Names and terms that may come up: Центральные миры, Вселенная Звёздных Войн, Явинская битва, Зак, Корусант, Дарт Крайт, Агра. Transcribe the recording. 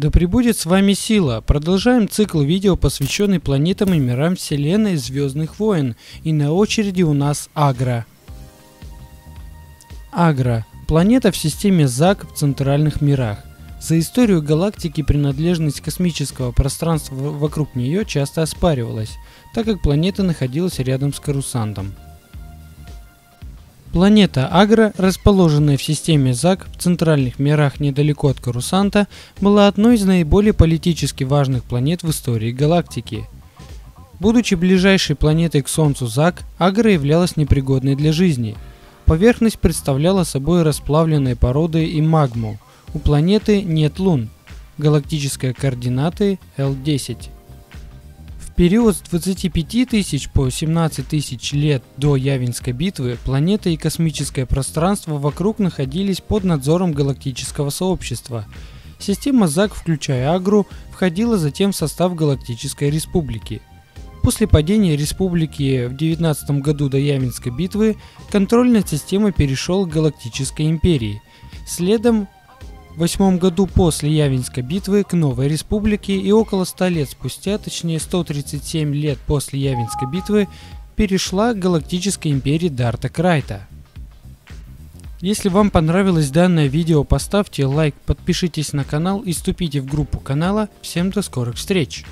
Да пребудет с вами сила! Продолжаем цикл видео, посвященный планетам и мирам вселенной Звездных войн. И на очереди у нас Агра. Агра – планета в системе Зак в Центральных мирах. За историю галактики принадлежность космического пространства вокруг нее часто оспаривалась, так как планета находилась рядом с Корусантом. Планета Агра, расположенная в системе Зак в Центральных мирах недалеко от Корусанта, была одной из наиболее политически важных планет в истории галактики. Будучи ближайшей планетой к Солнцу Зак, Агра являлась непригодной для жизни. Поверхность представляла собой расплавленные породы и магму. У планеты нет лун. Галактические координаты L10. В период с 25 тысяч по 17 тысяч лет до Явинской битвы планета и космическое пространство вокруг находились под надзором галактического сообщества. Система Зак, включая Агру, входила затем в состав Галактической Республики. После падения Республики в 19 году до Явинской битвы контроль над системой перешел к Галактической империи. Следом в 8 году после Явинской битвы к Новой Республике и около 100 лет спустя, точнее 137 лет после Явинской битвы, перешла к Галактической империи Дарта Крайта. Если вам понравилось данное видео, поставьте лайк, подпишитесь на канал и вступите в группу канала. Всем до скорых встреч!